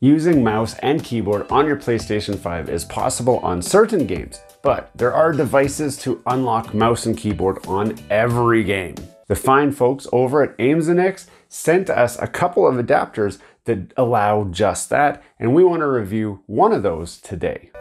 Using mouse and keyboard on your PlayStation 5 is possible on certain games, but there are devices to unlock mouse and keyboard on every game. The fine folks over at Aimzenix sent us a couple of adapters that allow just that, and we want to review one of those today.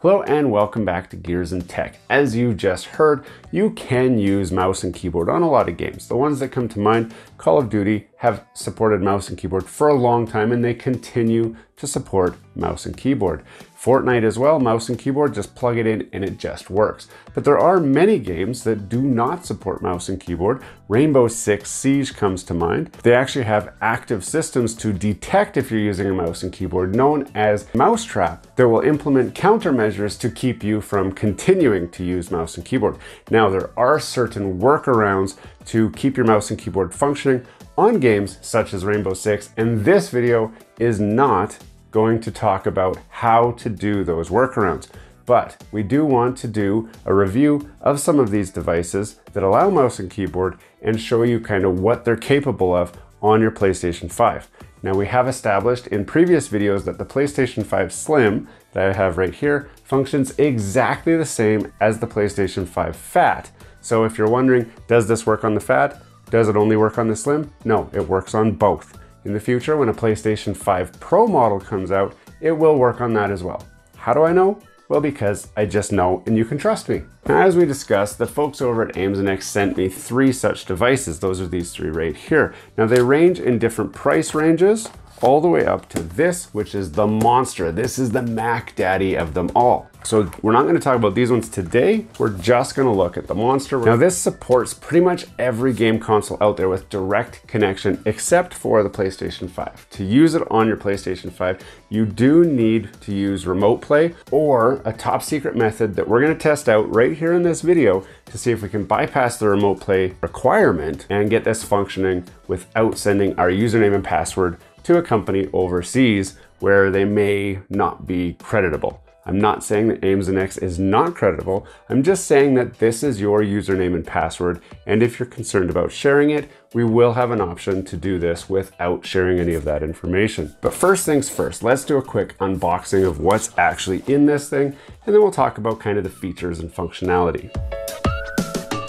Hello and welcome back to Gears and Tech. As you just heard, you can use mouse and keyboard on a lot of games. The ones that come to mind, Call of Duty, have supported mouse and keyboard for a long time and they continue to support mouse and keyboard. Fortnite as well, mouse and keyboard, just plug it in and it just works. But there are many games that do not support mouse and keyboard. Rainbow Six Siege comes to mind. They actually have active systems to detect if you're using a mouse and keyboard, known as Mousetrap, that will implement countermeasures to keep you from continuing to use mouse and keyboard. Now, there are certain workarounds to keep your mouse and keyboard functioning on games such as Rainbow Six, and this video is not going to talk about how to do those workarounds. But we do want to do a review of some of these devices that allow mouse and keyboard and show you kind of what they're capable of on your PlayStation 5. Now, we have established in previous videos that the PlayStation 5 Slim that I have right here functions exactly the same as the PlayStation 5 Fat. So if you're wondering, does this work on the Fat? Does it only work on the Slim? No, it works on both. In the future, when a PlayStation 5 Pro model comes out, it will work on that as well. How do I know? Well, because I just know and you can trust me. Now, as we discussed, the folks over at Aimzenix sent me three such devices. Those are these three right here. Now, they range in different price ranges all the way up to this, which is the Monster. This is the Mac Daddy of them all. So we're not going to talk about these ones today. We're just going to look at the Monster. Now, this supports pretty much every game console out there with direct connection, except for the PlayStation 5. To use it on your PlayStation 5, you do need to use remote play or a top secret method that we're going to test out right here in this video to see if we can bypass the remote play requirement and get this functioning without sending our username and password to a company overseas where they may not be creditable. I'm not saying that Aimzenix is not creditable. I'm just saying that this is your username and password, and if you're concerned about sharing it, we will have an option to do this without sharing any of that information. But first things first, let's do a quick unboxing of what's actually in this thing, and then we'll talk about kind of the features and functionality.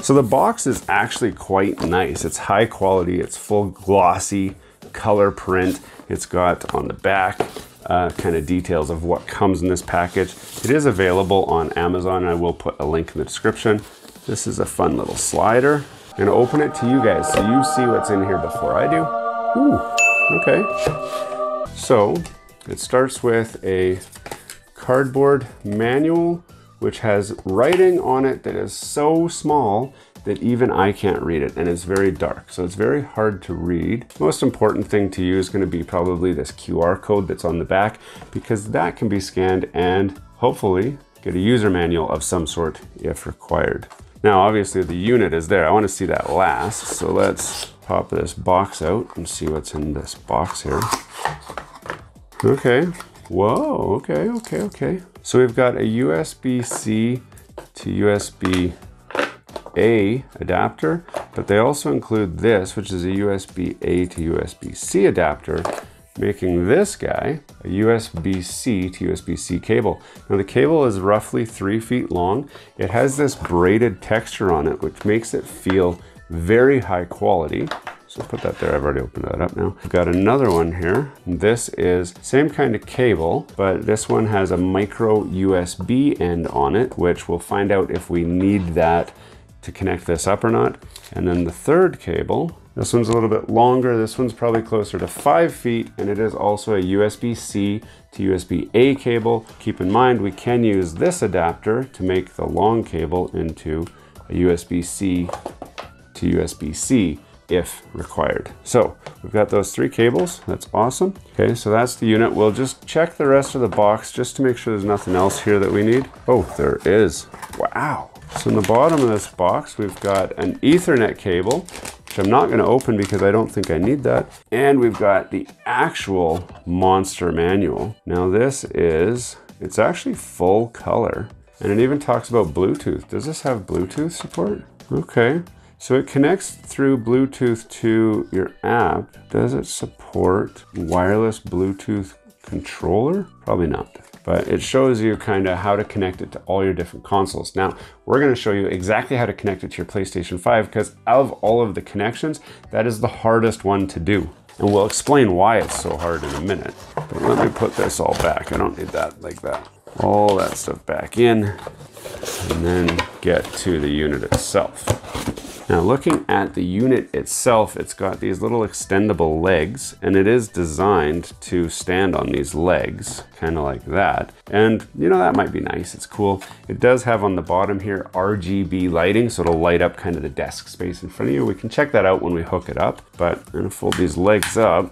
So the box is actually quite nice. It's high quality, it's full glossy color print. It's got on the back kind of details of what comes in this package. It is available on Amazon, and I will put a link in the description. This is a fun little slider. I'm gonna open it to you guys so you see what's in here before I do. Ooh, okay. So it starts with a cardboard manual which has writing on it that is so small that even I can't read it, and it's very dark, so it's very hard to read. Most important thing to you is going to be probably this QR code that's on the back, because that can be scanned and hopefully get a user manual of some sort if required. Now, obviously the unit is there. I want to see that last, so let's pop this box out and see what's in this box here. Okay, whoa, okay, okay, okay. So we've got a USB-C to USB A adapter, but they also include this, which is a USB A to USB C adapter, making this guy a USB C to USB C cable. Now, the cable is roughly 3 feet long. It has this braided texture on it, which makes it feel very high quality. So put that there. I've already opened that up now. We've got another one here. This is same kind of cable, but this one has a micro USB end on it, which we'll find out if we need that to connect this up or not. And then the third cable, this one's a little bit longer. This one's probably closer to 5 feet, and it is also a USB-C to USB-A cable. Keep in mind, we can use this adapter to make the long cable into a USB-C to USB-C if required. So we've got those three cables. That's awesome. Okay, so that's the unit. We'll just check the rest of the box just to make sure there's nothing else here that we need. Oh, there is. Wow. So in the bottom of this box, we've got an Ethernet cable, which I'm not going to open because I don't think I need that. And we've got the actual Monster manual. Now this is, it's actually full color, and it even talks about Bluetooth. Does this have Bluetooth support? Okay. So it connects through Bluetooth to your app. Does it support wireless Bluetooth controller? Probably not. But it shows you kind of how to connect it to all your different consoles. Now, we're going to show you exactly how to connect it to your PlayStation 5 because out of all of the connections, that is the hardest one to do. And we'll explain why it's so hard in a minute. But let me put this all back. I don't need that like that. All that stuff back in and then get to the unit itself. Now looking at the unit itself, it's got these little extendable legs and it is designed to stand on these legs, kind of like that. And you know, that might be nice, it's cool. It does have on the bottom here RGB lighting, so it'll light up kind of the desk space in front of you. We can check that out when we hook it up, but I'm gonna fold these legs up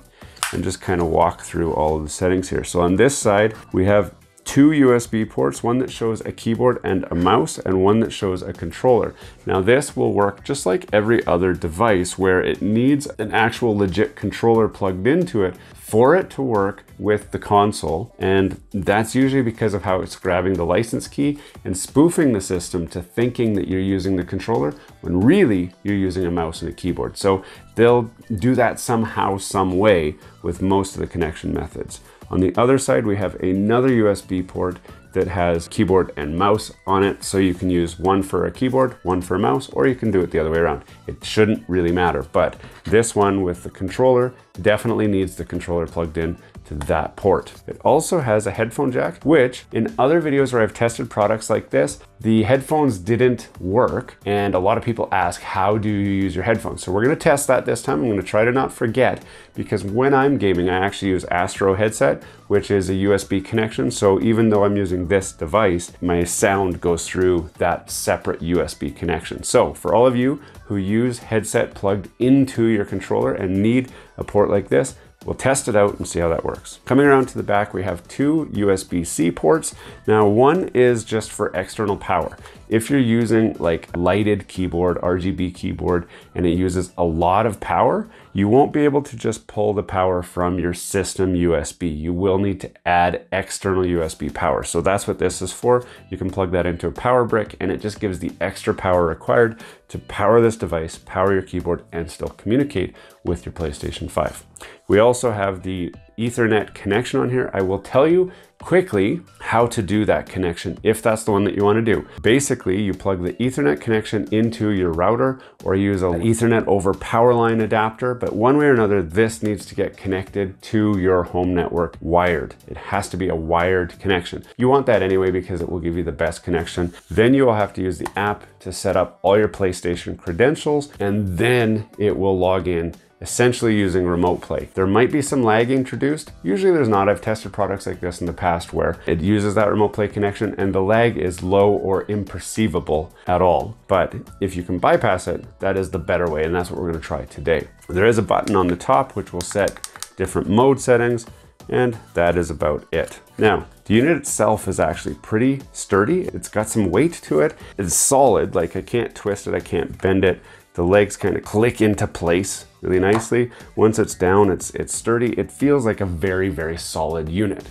and just kind of walk through all of the settings here. So on this side, we have two USB ports, one that shows a keyboard and a mouse, and one that shows a controller. Now this will work just like every other device where it needs an actual legit controller plugged into it for it to work with the console. And that's usually because of how it's grabbing the license key and spoofing the system to thinking that you're using the controller when really you're using a mouse and a keyboard. So they'll do that somehow, some way with most of the connection methods. On the other side, we have another USB port that has keyboard and mouse on it. So you can use one for a keyboard, one for a mouse, or you can do it the other way around. It shouldn't really matter, but this one with the controller definitely needs the controller plugged in to that port. It also has a headphone jack, which in other videos where I've tested products like this, the headphones didn't work. And a lot of people ask, how do you use your headphones? So we're gonna test that this time. I'm gonna try to not forget, because when I'm gaming, I actually use Astro headset, which is a USB connection. So even though I'm using this device, my sound goes through that separate USB connection. So for all of you who use headset plugged into your controller and need a port like this, we'll test it out and see how that works. Coming around to the back, we have two USB-C ports. Now, one is just for external power. If you're using like lighted keyboard, RGB keyboard, and it uses a lot of power, you won't be able to just pull the power from your system USB. You will need to add external USB power. So that's what this is for. You can plug that into a power brick and it just gives the extra power required to power this device, power your keyboard, and still communicate with your PlayStation 5. We also have the Ethernet connection on here. I will tell you quickly how to do that connection if that's the one that you want to do. Basically, you plug the Ethernet connection into your router or use an Ethernet over power line adapter, but one way or another, this needs to get connected to your home network wired. It has to be a wired connection. You want that anyway because it will give you the best connection. Then you will have to use the app to set up all your PlayStation credentials, and then it will log in essentially using remote play. There might be some lag introduced. Usually there's not. I've tested products like this in the past where it uses that remote play connection and the lag is low or imperceivable at all. But if you can bypass it, that is the better way. And that's what we're going to try today. There is a button on the top which will set different mode settings. And that is about it. Now, the unit itself is actually pretty sturdy. It's got some weight to it. It's solid, like I can't twist it, I can't bend it. The legs kind of click into place really nicely. Once it's down, it's sturdy. It feels like a very, very solid unit.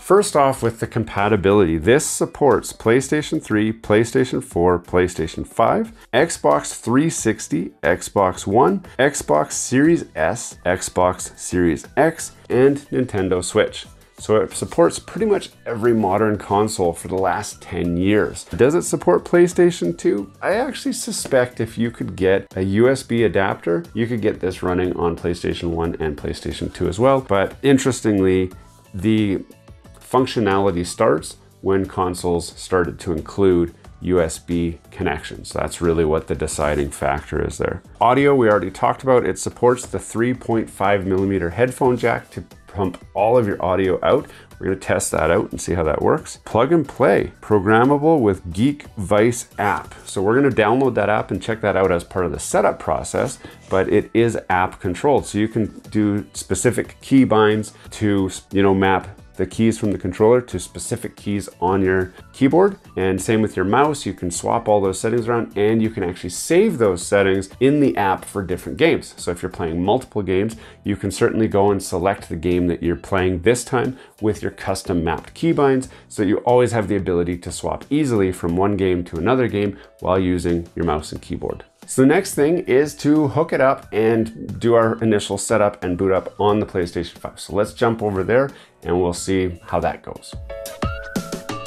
First off, with the compatibility, this supports PlayStation 3, PlayStation 4, PlayStation 5, Xbox 360, Xbox One, Xbox Series S, Xbox Series X, and Nintendo Switch. So it supports pretty much every modern console for the last 10 years. Does it support PlayStation 2? I actually suspect if you could get a USB adapter, you could get this running on PlayStation 1 and PlayStation 2 as well. But interestingly, the functionality starts when consoles started to include USB connections. That's really what the deciding factor is there. Audio, we already talked about. It supports the 3.5mm headphone jack to pump all of your audio out. We're going to test that out and see how that works. Plug and play, programmable with GeekVice app. So we're going to download that app and check that out as part of the setup process, but it is app controlled. So you can do specific keybinds to, you know, map the keys from the controller to specific keys on your keyboard. And same with your mouse, you can swap all those settings around, and you can actually save those settings in the app for different games. So if you're playing multiple games, you can certainly go and select the game that you're playing this time with your custom mapped keybinds, so you always have the ability to swap easily from one game to another game while using your mouse and keyboard. So the next thing is to hook it up and do our initial setup and boot up on the PlayStation 5. So let's jump over there and we'll see how that goes.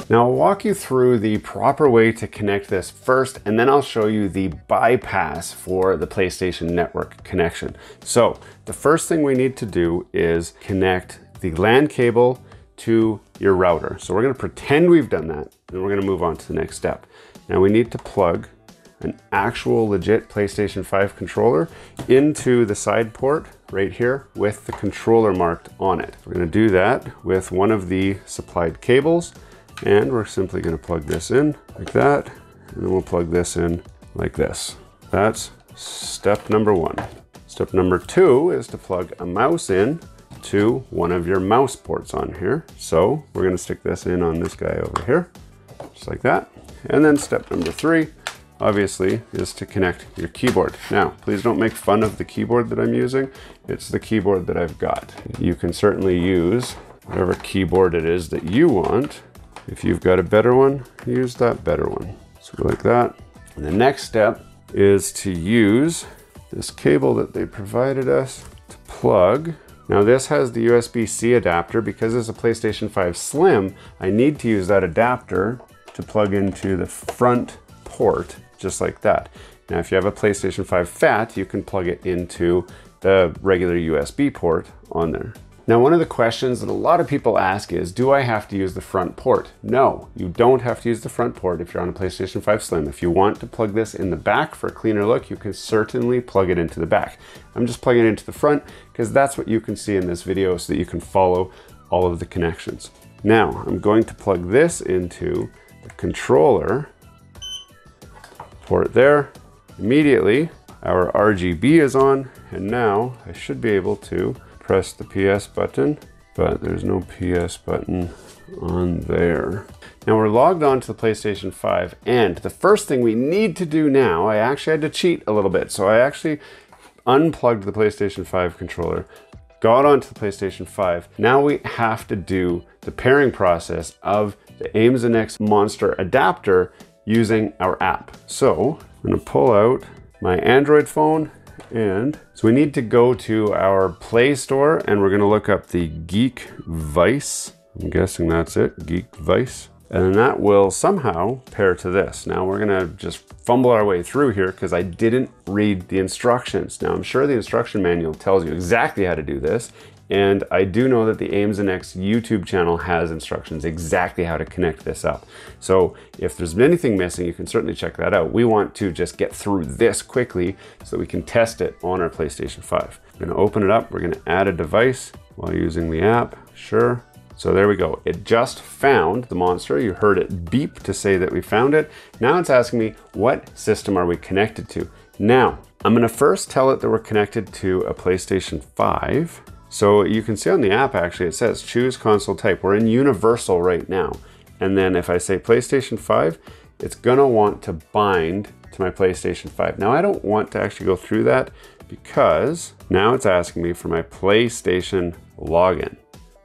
Now I'll walk you through the proper way to connect this first, and then I'll show you the bypass for the PlayStation Network connection. So the first thing we need to do is connect the LAN cable to your router. So we're gonna pretend we've done that, and we're gonna move on to the next step. Now we need to plug an actual legit PlayStation 5 controller into the side port right here with the controller marked on it. We're gonna do that with one of the supplied cables, and we're simply gonna plug this in like that, and then we'll plug this in like this. That's step number one. Step number two is to plug a mouse in to one of your mouse ports on here. So we're gonna stick this in on this guy over here, just like that. And then step number three, obviously, is to connect your keyboard. Now, please don't make fun of the keyboard that I'm using. It's the keyboard that I've got. You can certainly use whatever keyboard it is that you want. If you've got a better one, use that better one. So go like that. And the next step is to use this cable that they provided us to plug. Now this has the USB-C adapter. Because it's a PlayStation 5 Slim, I need to use that adapter to plug into the front port, just like that. Now, if you have a PlayStation 5 Fat, you can plug it into the regular USB port on there. Now, one of the questions that a lot of people ask is, do I have to use the front port? No, you don't have to use the front port if you're on a PlayStation 5 Slim. If you want to plug this in the back for a cleaner look, you can certainly plug it into the back. I'm just plugging it into the front because that's what you can see in this video so that you can follow all of the connections. Now, I'm going to plug this into the controller port there. Immediately, our RGB is on, and now I should be able to press the PS button, but there's no PS button on there. Now we're logged on to the PlayStation 5, and the first thing we need to do now, I actually had to cheat a little bit, so I actually unplugged the PlayStation 5 controller, got onto the PlayStation 5. Now we have to do the pairing process of the Aimzenix Monster adapter using our app. So I'm gonna pull out my Android phone, and so we need to go to our Play Store, and we're gonna look up the GeekVice. I'm guessing that's it, GeekVice. And that will somehow pair to this. Now we're gonna just fumble our way through here because I didn't read the instructions. Now I'm sure the instruction manual tells you exactly how to do this. And I do know that the Aimzenix YouTube channel has instructions exactly how to connect this up. So if there's anything missing, you can certainly check that out. We want to just get through this quickly so that we can test it on our PlayStation 5. We're gonna open it up. We're gonna add a device while using the app, sure. So there we go. It just found the Monster. You heard it beep to say that we found it. Now it's asking me, what system are we connected to? Now, I'm gonna first tell it that we're connected to a PlayStation 5. So you can see on the app, actually, it says choose console type. We're in universal right now. And then if I say PlayStation 5, it's gonna want to bind to my PlayStation 5. Now I don't want to actually go through that because now it's asking me for my PlayStation login,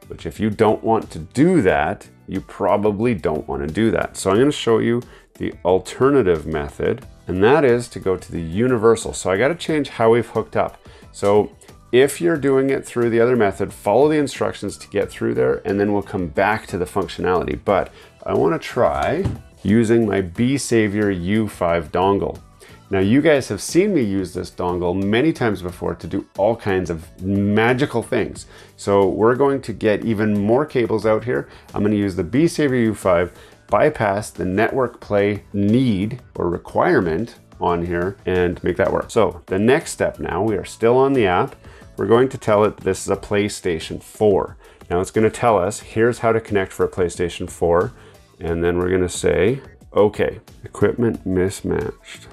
which if you don't want to do that, you probably don't want to do that. So I'm gonna show you the alternative method, and that is to go to the universal. So I gotta change how we've hooked up. So if you're doing it through the other method, follow the instructions to get through there, and then we'll come back to the functionality. But I want to try using my Besavior U5 dongle. Now you guys have seen me use this dongle many times before to do all kinds of magical things. So we're going to get even more cables out here. I'm going to use the Besavior U5, bypass the network play need or requirement on here, and make that work. So the next step now, we are still on the app. We're going to tell it this is a PlayStation 4. Now it's gonna tell us, here's how to connect for a PlayStation 4. And then we're gonna say, okay, equipment mismatched.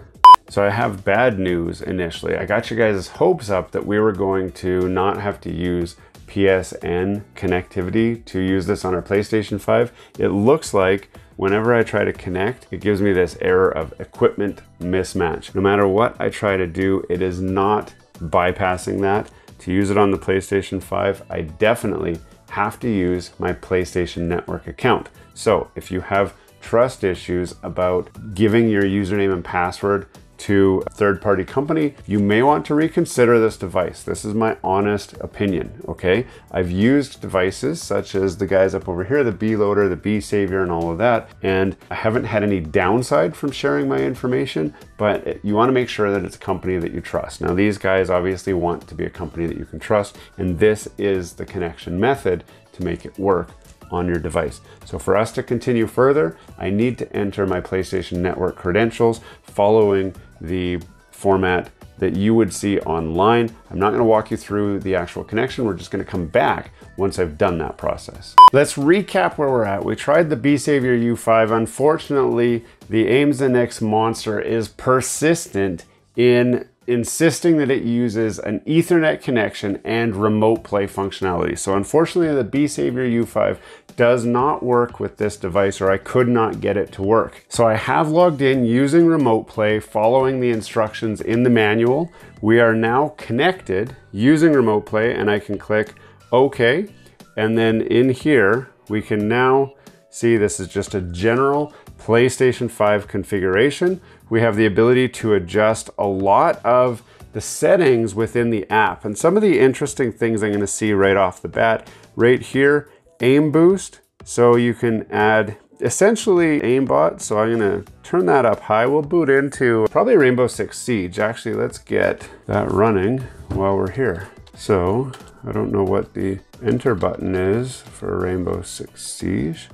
So I have bad news initially. I got you guys' hopes up that we were going to not have to use PSN connectivity to use this on our PlayStation 5. It looks like whenever I try to connect, it gives me this error of equipment mismatch. No matter what I try to do, it is not bypassing that. To use it on the PlayStation 5, I definitely have to use my PlayStation Network account. So if you have trust issues about giving your username and password to a third-party company, you may want to reconsider this device. This is my honest opinion, okay? I've used devices such as the guys up over here, the Beloader, the Besavior, and all of that, and I haven't had any downside from sharing my information, but you want to make sure that it's a company that you trust. Now, these guys obviously want to be a company that you can trust, and this is the connection method to make it work on your device. So for us to continue further, I need to enter my PlayStation Network credentials following the format that you would see online. I'm not going to walk you through the actual connection. We're just going to come back once I've done that process. Let's recap where we're at. We tried the Besavior U5. Unfortunately, the Aimzenix monster is persistent in insisting that it uses an Ethernet connection and remote play functionality. So unfortunately, the Besavior U5 does not work with this device, or I could not get it to work. So I have logged in using remote play, following the instructions in the manual. We are now connected using remote play, and I can click OK. And then in here, we can now see this is just a general PlayStation 5 configuration. We have the ability to adjust a lot of the settings within the app. And some of the interesting things I'm going to see right off the bat, right here, aim boost. So you can add essentially aimbot. So I'm going to turn that up high. We'll boot into probably Rainbow Six Siege. Actually, let's get that running while we're here. So I don't know what the enter button is for Rainbow Six Siege.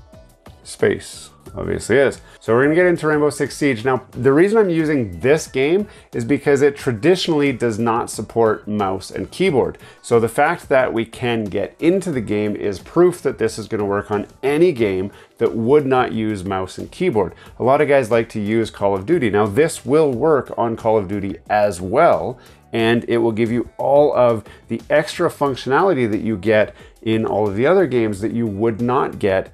Space obviously is. So we're gonna get into Rainbow Six Siege. Now, the reason I'm using this game is because it traditionally does not support mouse and keyboard. So the fact that we can get into the game is proof that this is gonna work on any game that would not use mouse and keyboard. A lot of guys like to use Call of Duty. Now, this will work on Call of Duty as well, and it will give you all of the extra functionality that you get in all of the other games that you would not get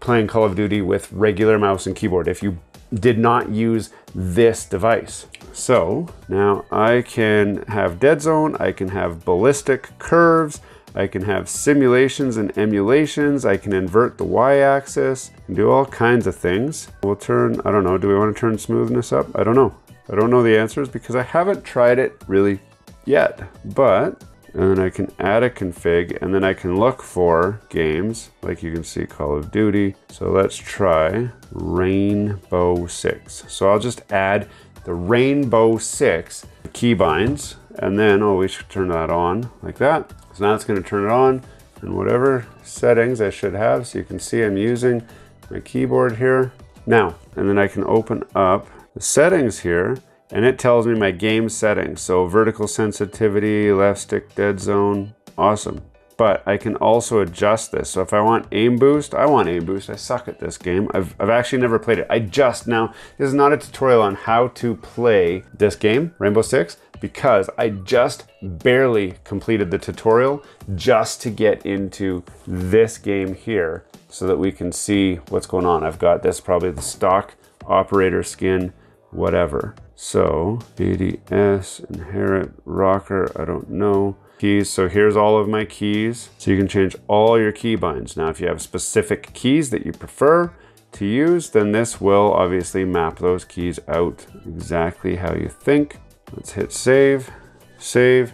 playing Call of Duty with regular mouse and keyboard if you did not use this device. So now I can have dead zone, I can have ballistic curves, I can have simulations and emulations, I can invert the y-axis and do all kinds of things. We'll turn, I don't know, do we want to turn smoothness up? I don't know. I don't know the answers because I haven't tried it really yet, but and then I can add a config, and then I can look for games, like you can see Call of Duty. So let's try Rainbow Six. So I'll just add the Rainbow Six keybinds, and then, oh, we should turn that on like that. So now it's gonna turn it on in whatever settings I should have. So you can see I'm using my keyboard here now, and then I can open up the settings here, and it tells me my game settings. So vertical sensitivity, left stick, dead zone, awesome. But I can also adjust this. So if I want aim boost, I want aim boost. I suck at this game. I've actually never played it. I just now, this is not a tutorial on how to play this game, Rainbow Six, because I just barely completed the tutorial just to get into this game here so that we can see what's going on. I've got this, probably the stock operator skin, whatever. So BDS, inherit, rocker, I don't know. Keys, so here's all of my keys. So you can change all your keybinds. Now, if you have specific keys that you prefer to use, then this will obviously map those keys out exactly how you think. Let's hit save, save,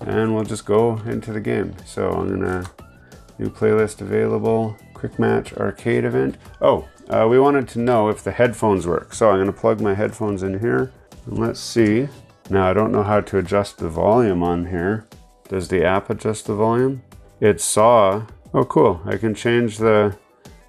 and we'll just go into the game. So I'm gonna, new playlist available, quick match, arcade event. Oh, we wanted to know if the headphones work. So I'm gonna plug my headphones in here and let's see. Now, I don't know how to adjust the volume on here. Does the app adjust the volume? It saw, oh cool, I can change the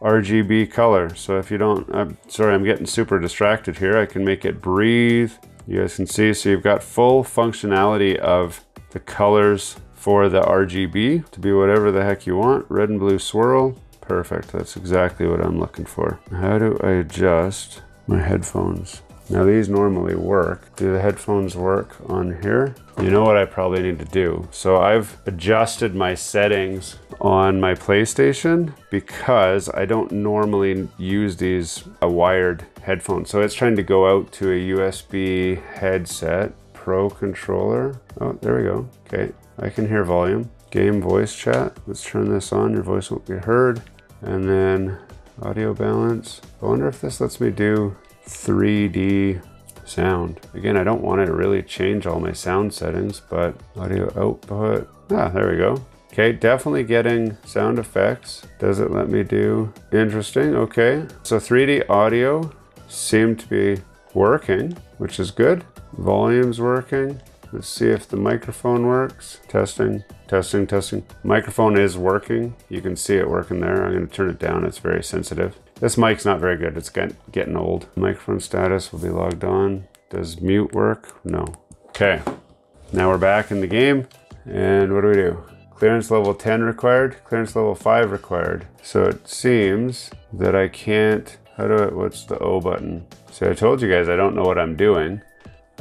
RGB color. So if you don't, I'm sorry, I'm getting super distracted here. I can make it breathe. You guys can see, so you've got full functionality of the colors for the RGB to be whatever the heck you want. Red and blue swirl. Perfect, that's exactly what I'm looking for. How do I adjust my headphones? Now these normally work. Do the headphones work on here? You know what I probably need to do? So I've adjusted my settings on my PlayStation because I don't normally use these wired headphones. So it's trying to go out to a USB headset, Pro controller. Oh, there we go. Okay, I can hear volume. Game voice chat. Let's turn this on. Your voice won't be heard. And then audio balance. I wonder if this lets me do 3D sound. Again, I don't want to really change all my sound settings, but audio output. Ah, there we go. Okay, definitely getting sound effects. Does it let me do? Interesting, okay. So 3D audio seemed to be working, which is good. Volume's working. Let's see if the microphone works. Testing, testing, testing. Microphone is working. You can see it working there. I'm gonna turn it down, it's very sensitive. This mic's not very good, it's getting old. Microphone status will be logged on. Does mute work? No. Okay, now we're back in the game. And what do we do? Clearance level 10 required, clearance level 5 required. So it seems that I can't, what's the O button? So I told you guys I don't know what I'm doing.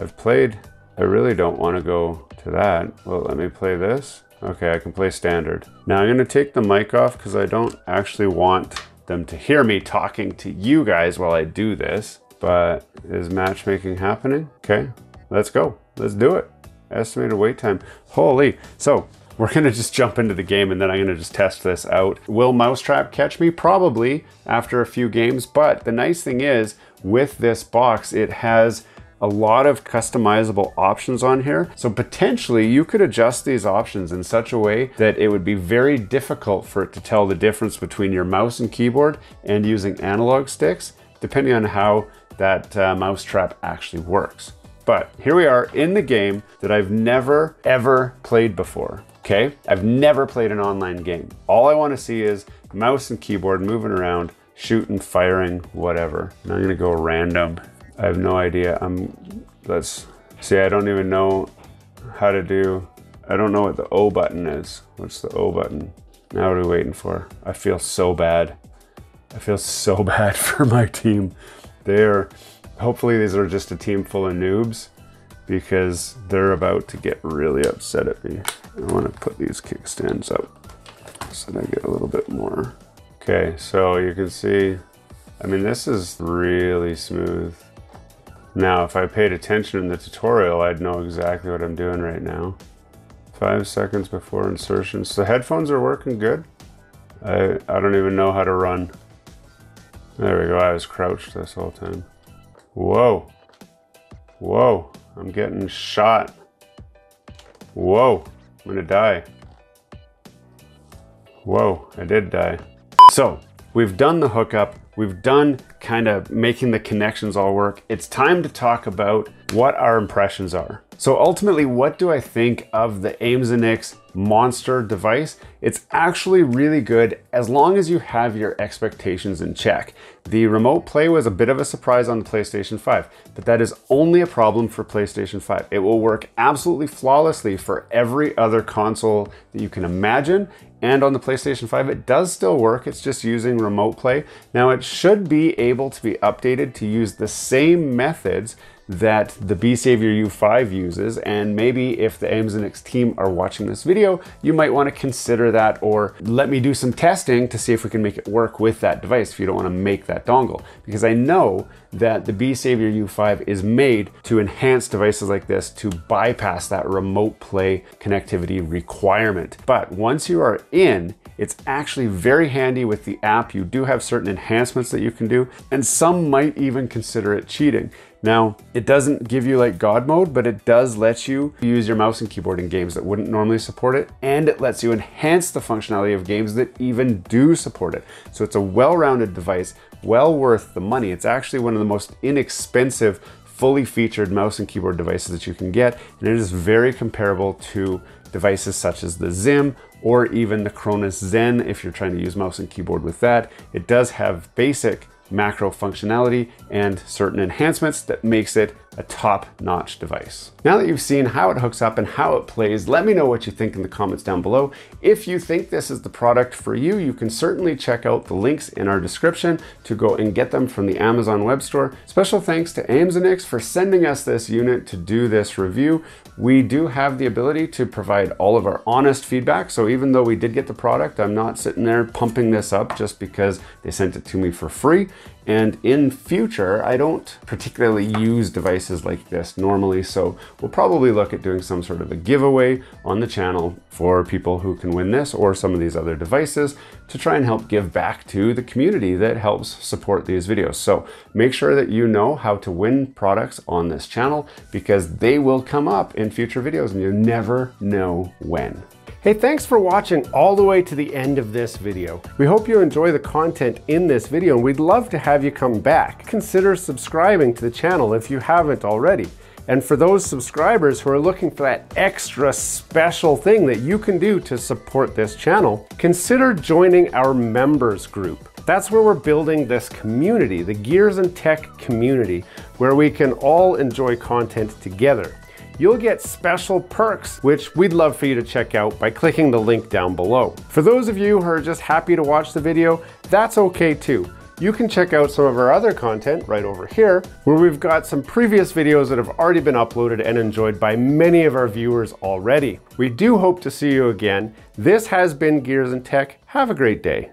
I've played, I really don't want to go to that. Well, let me play this. Okay, I can play standard. Now I'm gonna take the mic off because I don't actually want them to hear me talking to you guys while I do this, but is matchmaking happening? Okay, let's go, let's do it. Estimated wait time, holy. So we're gonna just jump into the game and then I'm gonna just test this out. Will Mousetrap catch me? Probably after a few games, but the nice thing is with this box, it has a lot of customizable options on here. So potentially you could adjust these options in such a way that it would be very difficult for it to tell the difference between your mouse and keyboard and using analog sticks, depending on how that Mousetrap actually works. But here we are in the game that I've never ever played before, okay? I've never played an online game. All I wanna see is mouse and keyboard moving around, shooting, firing, whatever. And I'm gonna go random. I have no idea. Let's see, I don't even know how to do, I don't know what the O button is. What's the O button? Now what are we waiting for? I feel so bad. I feel so bad for my team. They're, hopefully these are just a team full of noobs because they're about to get really upset at me. I want to put these kickstands up so that I get a little bit more. Okay, so you can see, I mean, this is really smooth. Now, if I paid attention in the tutorial, I'd know exactly what I'm doing right now. 5 seconds before insertion. So the headphones are working good. I don't even know how to run. There we go, I was crouched this whole time. Whoa. Whoa, I'm getting shot. Whoa, I'm gonna die. Whoa, I did die. So, we've done the hookup. We've done kind of making the connections all work. It's time to talk about what our impressions are. So ultimately, what do I think of the Aimzenix Monster device? It's actually really good as long as you have your expectations in check. The remote play was a bit of a surprise on the PlayStation 5, but that is only a problem for PlayStation 5. It will work absolutely flawlessly for every other console that you can imagine. And on the PlayStation 5, it does still work. It's just using remote play. Now it should be able to be updated to use the same methods that the Besavior U5 uses. And maybe if the Aimzenix team are watching this video, you might want to consider that or let me do some testing to see if we can make it work with that device if you don't want to make that dongle. Because I know that the Besavior U5 is made to enhance devices like this to bypass that remote play connectivity requirement. But once you are in, it's actually very handy with the app. You do have certain enhancements that you can do, and some might even consider it cheating. Now, it doesn't give you like God mode, but it does let you use your mouse and keyboard in games that wouldn't normally support it, and it lets you enhance the functionality of games that even do support it. So it's a well-rounded device, well worth the money. It's actually one of the most inexpensive, fully featured mouse and keyboard devices that you can get, and it is very comparable to devices such as the Zim or even the Cronus Zen if you're trying to use mouse and keyboard with that. It does have basic macro functionality and certain enhancements that makes it a top-notch device. Now that you've seen how it hooks up and how it plays, let me know what you think in the comments down below. If you think this is the product for you, you can certainly check out the links in our description to go and get them from the Amazon web store. Special thanks to Aimzenix for sending us this unit to do this review. We do have the ability to provide all of our honest feedback, so even though we did get the product, I'm not sitting there pumping this up just because they sent it to me for free. And in future, I don't particularly use devices like this normally, so we'll probably look at doing some sort of a giveaway on the channel for people who can win this or some of these other devices to try and help give back to the community that helps support these videos. So make sure that you know how to win products on this channel, because they will come up in future videos and you never know when. Hey, thanks for watching all the way to the end of this video. We hope you enjoy the content in this video, and we'd love to have you come back. Consider subscribing to the channel if you haven't already. And for those subscribers who are looking for that extra special thing that you can do to support this channel, consider joining our members group. That's where we're building this community, the Gears and Tech community, where we can all enjoy content together. You'll get special perks, which we'd love for you to check out by clicking the link down below. For those of you who are just happy to watch the video, that's okay too. You can check out some of our other content right over here, where we've got some previous videos that have already been uploaded and enjoyed by many of our viewers already. We do hope to see you again. This has been Gears and Tech. Have a great day.